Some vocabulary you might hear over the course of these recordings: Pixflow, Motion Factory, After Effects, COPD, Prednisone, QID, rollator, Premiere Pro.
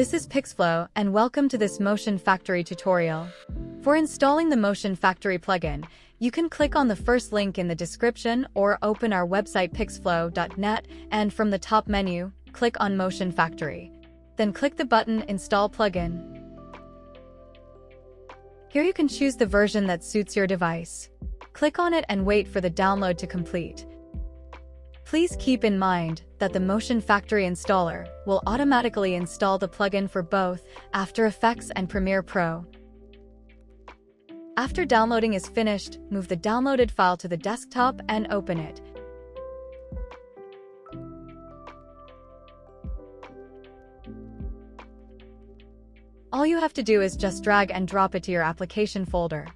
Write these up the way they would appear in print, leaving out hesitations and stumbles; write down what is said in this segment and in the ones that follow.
This is Pixflow, and welcome to this Motion Factory tutorial. For installing the Motion Factory plugin, you can click on the first link in the description or open our website pixflow.net, and from the top menu, click on Motion Factory. Then click the button Install Plugin. Here you can choose the version that suits your device. Click on it and wait for the download to complete. Please keep in mind that the Motion Factory installer will automatically install the plugin for both After Effects and Premiere Pro. After downloading is finished, move the downloaded file to the desktop and open it. All you have to do is just drag and drop it to your application folder.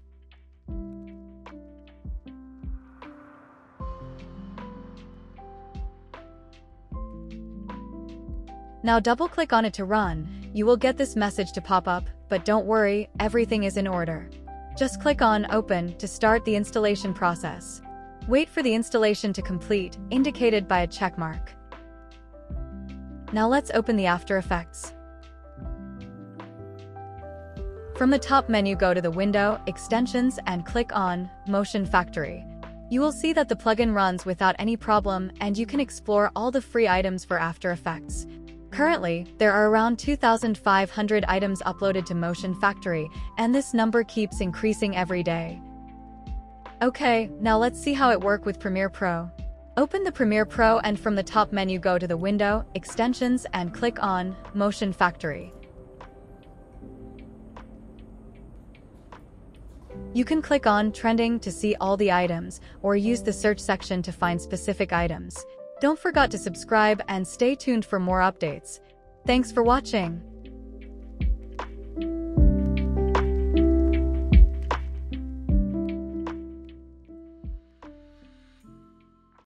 Now double-click on it to run. You will get this message to pop up, but don't worry, everything is in order. Just click on Open to start the installation process. Wait for the installation to complete, indicated by a checkmark. Now let's open the After Effects. From the top menu, go to the window, Extensions, and click on Motion Factory. You will see that the plugin runs without any problem, and you can explore all the free items for After Effects. Currently, there are around 2,500 items uploaded to Motion Factory, and this number keeps increasing every day. Okay, now let's see how it works with Premiere Pro. Open the Premiere Pro, and from the top menu, go to the window, Extensions, and click on Motion Factory. You can click on Trending to see all the items, or use the search section to find specific items. Don't forget to subscribe and stay tuned for more updates. Thanks for watching.